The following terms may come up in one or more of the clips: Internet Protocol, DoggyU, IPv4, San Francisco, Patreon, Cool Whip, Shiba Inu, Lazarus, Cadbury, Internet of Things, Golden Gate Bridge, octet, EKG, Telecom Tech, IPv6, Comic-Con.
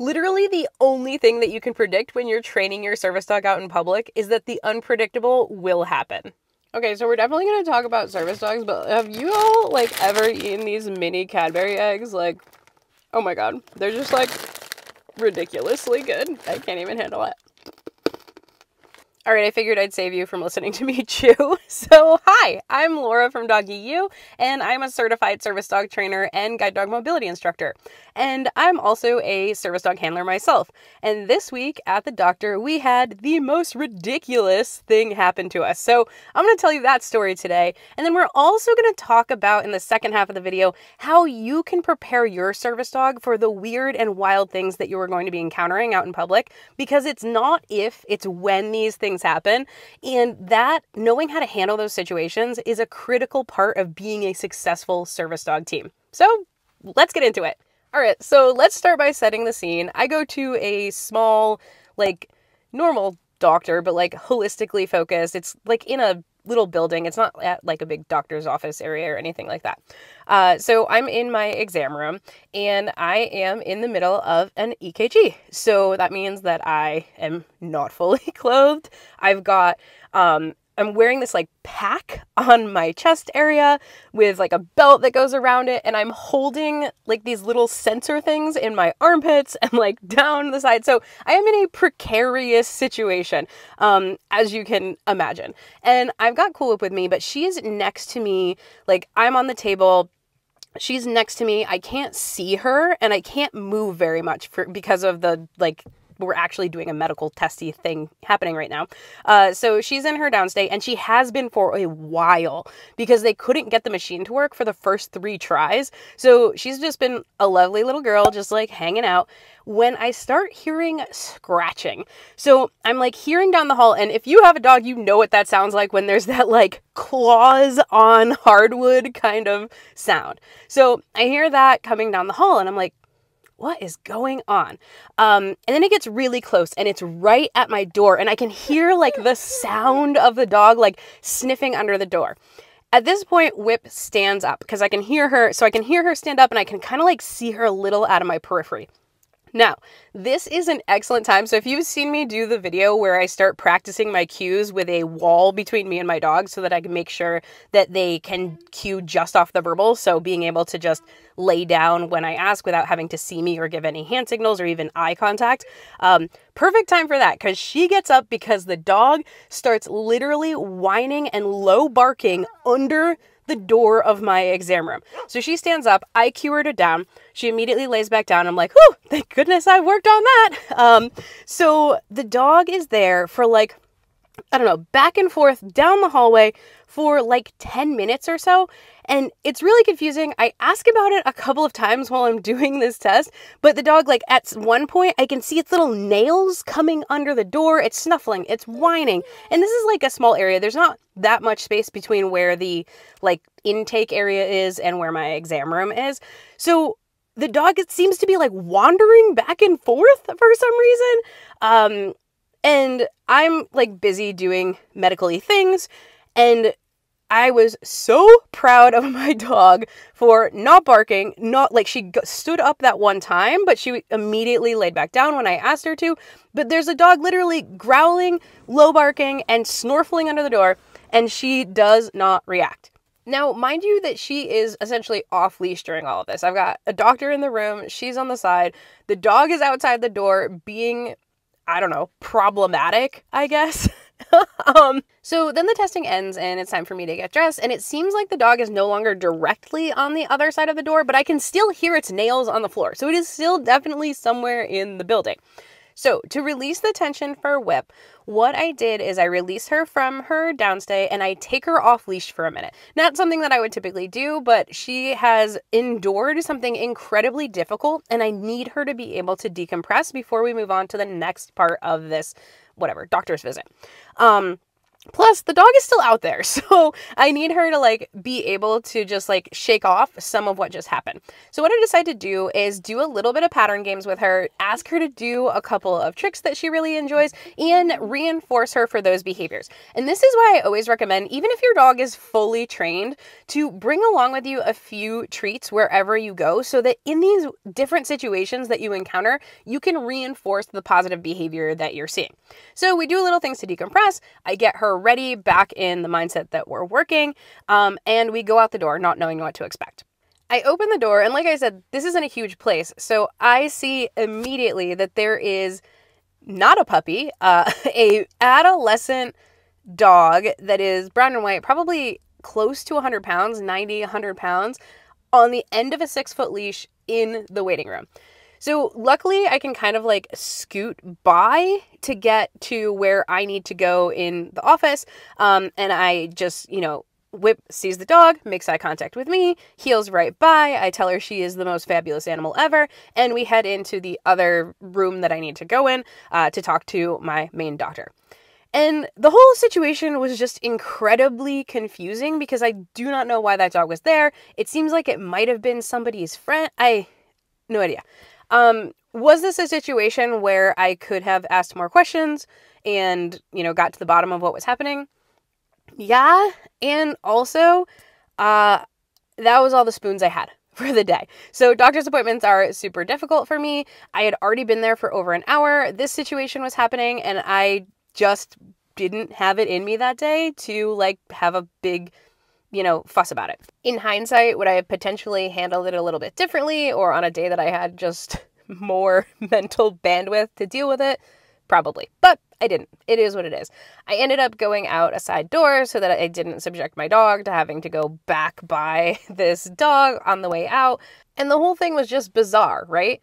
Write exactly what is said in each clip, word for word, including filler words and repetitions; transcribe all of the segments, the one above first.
Literally the only thing that you can predict when you're training your service dog out in public is that the unpredictable will happen. Okay, so we're definitely going to talk about service dogs, but have you all, like, ever eaten these mini Cadbury eggs? Like, oh my god, they're just, like, ridiculously good. I can't even handle it. All right, I figured I'd save you from listening to me chew. So, hi, I'm Laura from DoggyU, and I'm a certified service dog trainer and guide dog mobility instructor. And I'm also a service dog handler myself. And this week at the doctor, we had the most ridiculous thing happen to us. So I'm going to tell you that story today. And then we're also going to talk about, in the second half of the video, how you can prepare your service dog for the weird and wild things that you are going to be encountering out in public. Because it's not if, it's when these things happen, and that knowing how to handle those situations is a critical part of being a successful service dog team. So let's get into it. All right, so let's start by setting the scene. I go to a small, like, normal doctor, but like holistically focused. It's like in a little building. It's not at like a big doctor's office area or anything like that. Uh, so I'm in my exam room and I am in the middle of an E K G. So that means that I am not fully clothed. I've got, um, I'm wearing this like pack on my chest area with like a belt that goes around it. And I'm holding like these little sensor things in my armpits and like down the side. So I am in a precarious situation, um, as you can imagine. And I've got Cool Whip with me, but she is next to me. Like, I'm on the table, she's next to me. I can't see her and I can't move very much for, because of the like, we're actually doing a medical testy thing happening right now. Uh, so she's in her downstay, and she has been for a while because they couldn't get the machine to work for the first three tries. So she's just been a lovely little girl, just like hanging out, when I start hearing scratching. So I'm like hearing down the hall, and if you have a dog, you know what that sounds like when there's that like claws on hardwood kind of sound. So I hear that coming down the hall and I'm like, what is going on? Um, and then it gets really close and it's right at my door and I can hear like the sound of the dog like sniffing under the door. At this point, Whip stands up because I can hear her. So I can hear her stand up and I can kind of like see her a little out of my periphery. Now, this is an excellent time. So if you've seen me do the video where I start practicing my cues with a wall between me and my dog so that I can make sure that they can cue just off the verbal. So being able to just lay down when I ask without having to see me or give any hand signals or even eye contact. Um, perfect time for that because she gets up because the dog starts literally whining and low barking under the door of my exam room. So she stands up, I cue her to down, she immediately lays back down. I'm like, whew, thank goodness I worked on that. Um, so the dog is there for like, I don't know, back and forth down the hallway for like ten minutes or so. And it's really confusing. I ask about it a couple of times while I'm doing this test, but the dog, like at one point, I can see its little nails coming under the door. It's snuffling, it's whining. And this is like a small area. There's not that much space between where the like intake area is and where my exam room is. So the dog, it seems to be like wandering back and forth for some reason. Um, and I'm like busy doing medically things, and I was so proud of my dog for not barking, not like she stood up that one time, but she immediately laid back down when I asked her to. But there's a dog literally growling, low barking, and snorfling under the door, and she does not react. Now, mind you that she is essentially off leash during all of this. I've got a doctor in the room, she's on the side, the dog is outside the door being, I don't know, problematic, I guess. um, so then the testing ends and it's time for me to get dressed, and it seems like the dog is no longer directly on the other side of the door, but I can still hear its nails on the floor. So it is still definitely somewhere in the building. So to release the tension for Whip, what I did is I released her from her downstay and I take her off leash for a minute. Not something that I would typically do, but she has endured something incredibly difficult and I need her to be able to decompress before we move on to the next part of this, whatever, doctor's visit. Um, Plus, the dog is still out there, so I need her to, like, be able to just, like, shake off some of what just happened. So what I decided to do is do a little bit of pattern games with her, ask her to do a couple of tricks that she really enjoys, and reinforce her for those behaviors. And this is why I always recommend, even if your dog is fully trained, to bring along with you a few treats wherever you go so that in these different situations that you encounter, you can reinforce the positive behavior that you're seeing. So we do little things to decompress. I get her ready, back in the mindset that we're working, um, and we go out the door not knowing what to expect. I open the door, and like I said, this isn't a huge place, so I see immediately that there is not a puppy, uh, a adolescent dog that is brown and white, probably close to one hundred pounds, ninety, one hundred pounds, on the end of a six-foot leash in the waiting room. So luckily I can kind of like scoot by to get to where I need to go in the office. Um, and I just, you know, Whip sees the dog, makes eye contact with me, heels right by. I tell her she is the most fabulous animal ever. And we head into the other room that I need to go in uh, to talk to my main doctor. And the whole situation was just incredibly confusing because I do not know why that dog was there. It seems like it might have been somebody's friend. I, no idea. Um, was this a situation where I could have asked more questions and, you know, got to the bottom of what was happening? Yeah. And also, uh, that was all the spoons I had for the day. So doctor's appointments are super difficult for me. I had already been there for over an hour. This situation was happening and I just didn't have it in me that day to like have a big, you know, fuss about it. In hindsight, would I have potentially handled it a little bit differently or on a day that I had just more mental bandwidth to deal with it? Probably, but I didn't. It is what it is. I ended up going out a side door so that I didn't subject my dog to having to go back by this dog on the way out. And the whole thing was just bizarre, right?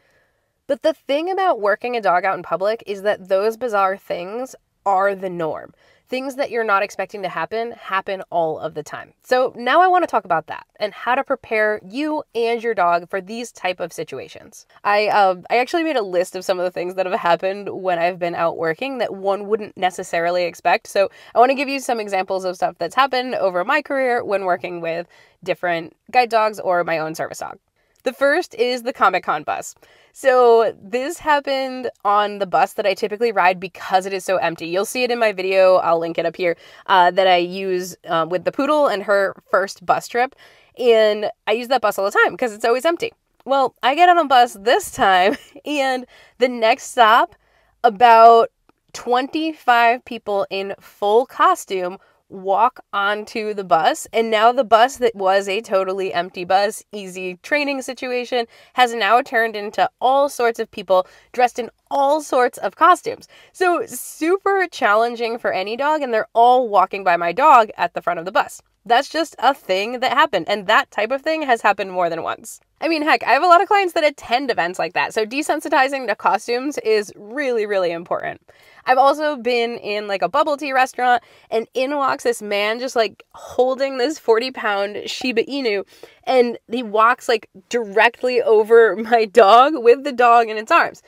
But the thing about working a dog out in public is that those bizarre things are the norm. Things that you're not expecting to happen, happen all of the time. So now I want to talk about that and how to prepare you and your dog for these type of situations. I uh, I actually made a list of some of the things that have happened when I've been out working that one wouldn't necessarily expect. So I want to give you some examples of stuff that's happened over my career when working with different guide dogs or my own service dog. The first is the Comic-Con bus. So this happened on the bus that I typically ride because it is so empty. You'll see it in my video, I'll link it up here, uh, that I use uh, with the poodle and her first bus trip. And I use that bus all the time because it's always empty. Well, I get on a bus this time and the next stop, about twenty-five people in full costume walk onto the bus, and now the bus that was a totally empty bus, easy training situation, has now turned into all sorts of people dressed in all sorts of costumes. So super challenging for any dog, and they're all walking by my dog at the front of the bus. That's just a thing that happened, and that type of thing has happened more than once. I mean, heck, I have a lot of clients that attend events like that, so desensitizing to costumes is really, really important. I've also been in like a bubble tea restaurant, and in walks this man just like holding this forty pound Shiba Inu, and he walks like directly over my dog with the dog in its arms.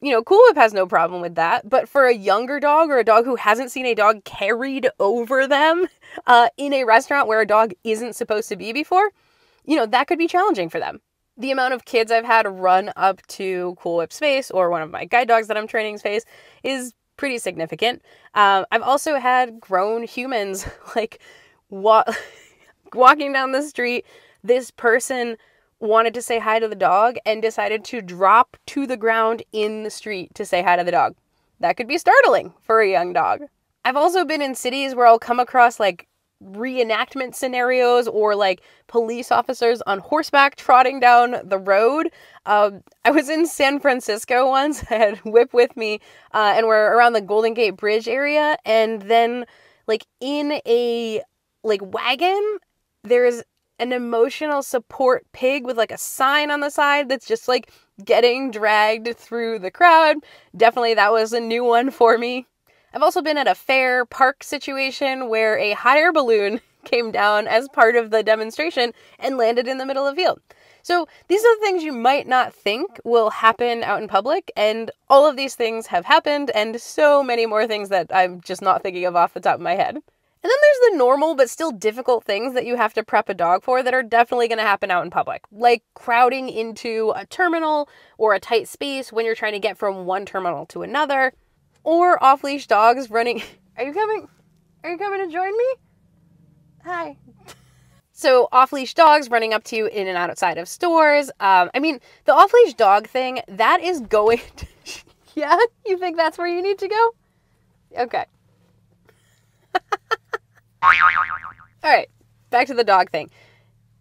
You know, Cool Whip has no problem with that, but for a younger dog or a dog who hasn't seen a dog carried over them uh, in a restaurant where a dog isn't supposed to be before, you know, that could be challenging for them. The amount of kids I've had run up to Cool Whip's face or one of my guide dogs that I'm training's face is pretty significant. Um, I've also had grown humans like wa walking down the street, this person wanted to say hi to the dog and decided to drop to the ground in the street to say hi to the dog. That could be startling for a young dog. I've also been in cities where I'll come across like reenactment scenarios or like police officers on horseback trotting down the road. Um, I was in San Francisco once. I had Whip with me uh, and we're around the Golden Gate Bridge area. And then like in a like wagon, there's an emotional support pig with like a sign on the side that's just like getting dragged through the crowd. Definitely that was a new one for me. I've also been at a fair park situation where a hot air balloon came down as part of the demonstration and landed in the middle of the field. So these are the things you might not think will happen out in public, and all of these things have happened, and so many more things that I'm just not thinking of off the top of my head. And then there's the normal but still difficult things that you have to prep a dog for that are definitely going to happen out in public, like crowding into a terminal or a tight space when you're trying to get from one terminal to another, or off-leash dogs running. Are you coming? Are you coming to join me? Hi. So off-leash dogs running up to you in and outside of stores. Um, I mean, the off-leash dog thing, that is going to... Yeah? You think that's where you need to go? Okay. All right, back to the dog thing.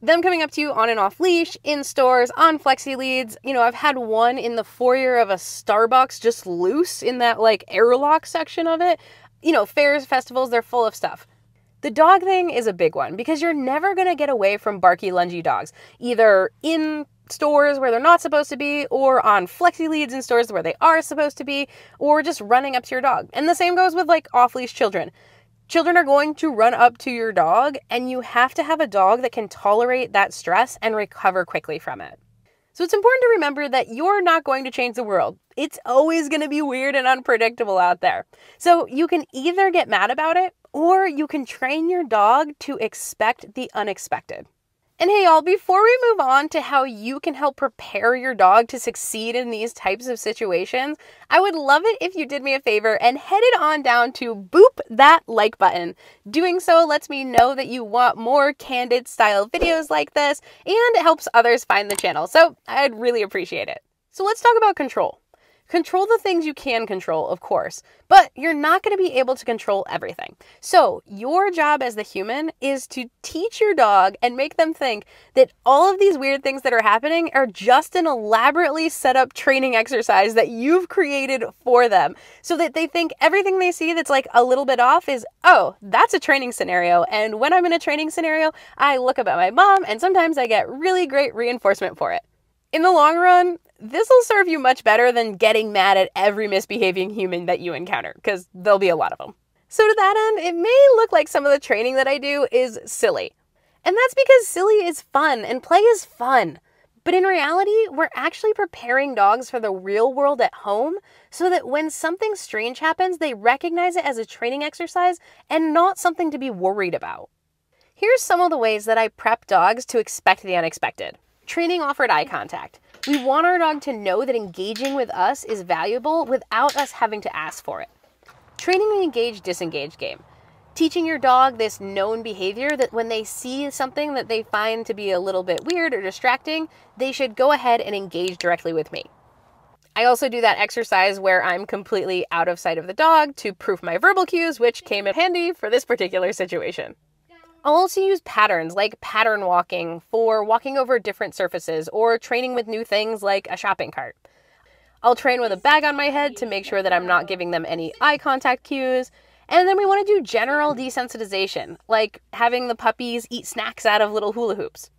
Them coming up to you on and off leash, in stores, on flexi leads. You know, I've had one in the foyer of a Starbucks just loose in that like airlock section of it. You know, fairs, festivals, they're full of stuff. The dog thing is a big one because you're never gonna get away from barky, lungy dogs, either in stores where they're not supposed to be, or on flexi leads in stores where they are supposed to be, or just running up to your dog. And the same goes with like off-leash children. Children are going to run up to your dog, and you have to have a dog that can tolerate that stress and recover quickly from it. So it's important to remember that you're not going to change the world. It's always going to be weird and unpredictable out there. So you can either get mad about it, or you can train your dog to expect the unexpected. And hey y'all, before we move on to how you can help prepare your dog to succeed in these types of situations, I would love it if you did me a favor and headed on down to boop that like button. Doing so lets me know that you want more candid style videos like this, and it helps others find the channel, so I'd really appreciate it. So let's talk about control. Control the things you can control, of course, but you're not going to be able to control everything. So your job as the human is to teach your dog and make them think that all of these weird things that are happening are just an elaborately set up training exercise that you've created for them, so that they think everything they see that's like a little bit off is, oh, that's a training scenario. And when I'm in a training scenario, I look up at my mom, and sometimes I get really great reinforcement for it. In the long run, this will serve you much better than getting mad at every misbehaving human that you encounter, because there'll be a lot of them. So to that end, it may look like some of the training that I do is silly. And that's because silly is fun and play is fun. But in reality, we're actually preparing dogs for the real world at home so that when something strange happens, they recognize it as a training exercise and not something to be worried about. Here's some of the ways that I prep dogs to expect the unexpected. Training offered eye contact. We want our dog to know that engaging with us is valuable without us having to ask for it. Training the engage-disengage game. Teaching your dog this known behavior that when they see something that they find to be a little bit weird or distracting, they should go ahead and engage directly with me. I also do that exercise where I'm completely out of sight of the dog to proof my verbal cues, which came in handy for this particular situation. I'll also use patterns like pattern walking for walking over different surfaces or training with new things like a shopping cart. I'll train with a bag on my head to make sure that I'm not giving them any eye contact cues. And then we want to do general desensitization, like having the puppies eat snacks out of little hula hoops.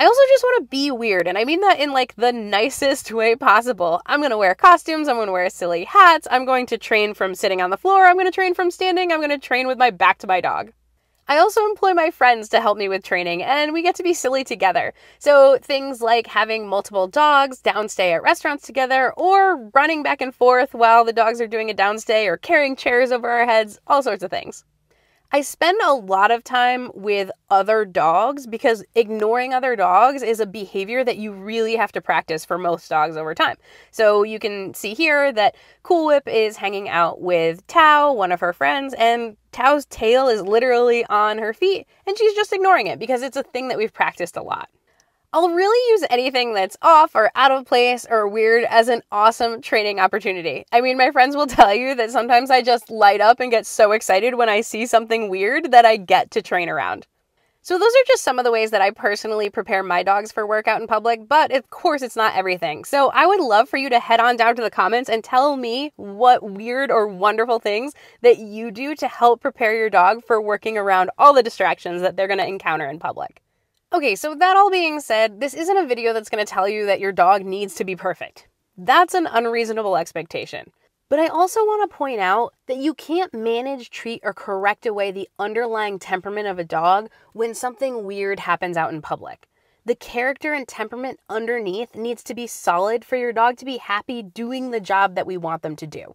I also just want to be weird, and I mean that in like the nicest way possible. I'm going to wear costumes, I'm going to wear silly hats, I'm going to train from sitting on the floor, I'm going to train from standing, I'm going to train with my back to my dog. I also employ my friends to help me with training, and we get to be silly together. So things like having multiple dogs downstay at restaurants together, or running back and forth while the dogs are doing a downstay, or carrying chairs over our heads, all sorts of things. I spend a lot of time with other dogs because ignoring other dogs is a behavior that you really have to practice for most dogs over time. So you can see here that Cool Whip is hanging out with Tao, one of her friends, and Tao's tail is literally on her feet and she's just ignoring it because it's a thing that we've practiced a lot. I'll really use anything that's off or out of place or weird as an awesome training opportunity. I mean, my friends will tell you that sometimes I just light up and get so excited when I see something weird that I get to train around. So those are just some of the ways that I personally prepare my dogs for work out in public, but of course it's not everything. So I would love for you to head on down to the comments and tell me what weird or wonderful things that you do to help prepare your dog for working around all the distractions that they're going to encounter in public. Okay, so that all being said, this isn't a video that's going to tell you that your dog needs to be perfect. That's an unreasonable expectation. But I also want to point out that you can't manage, treat, or correct away the underlying temperament of a dog when something weird happens out in public. The character and temperament underneath needs to be solid for your dog to be happy doing the job that we want them to do.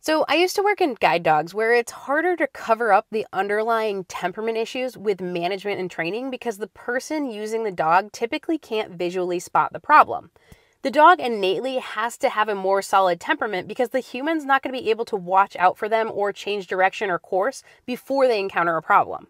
So I used to work in guide dogs where it's harder to cover up the underlying temperament issues with management and training because the person using the dog typically can't visually spot the problem. The dog innately has to have a more solid temperament because the human's not going to be able to watch out for them or change direction or course before they encounter a problem.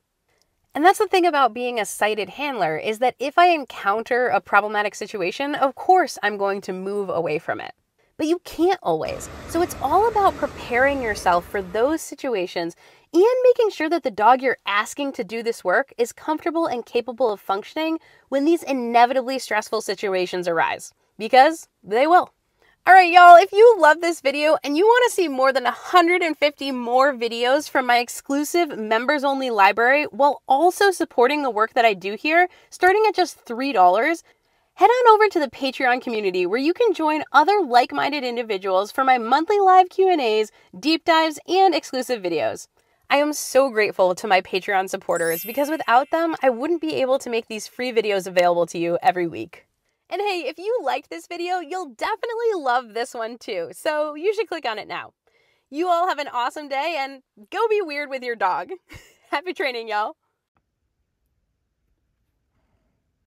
And that's the thing about being a sighted handler is that if I encounter a problematic situation, of course I'm going to move away from it. But you can't always. So it's all about preparing yourself for those situations and making sure that the dog you're asking to do this work is comfortable and capable of functioning when these inevitably stressful situations arise. Because they will. All right, y'all, if you love this video and you want to see more than one hundred fifty more videos from my exclusive members-only library while also supporting the work that I do here, starting at just three dollars, head on over to the Patreon community where you can join other like-minded individuals for my monthly live Q and A's, deep dives, and exclusive videos. I am so grateful to my Patreon supporters because without them, I wouldn't be able to make these free videos available to you every week. And hey, if you liked this video, you'll definitely love this one too, so you should click on it now. You all have an awesome day and go be weird with your dog. Happy training, y'all.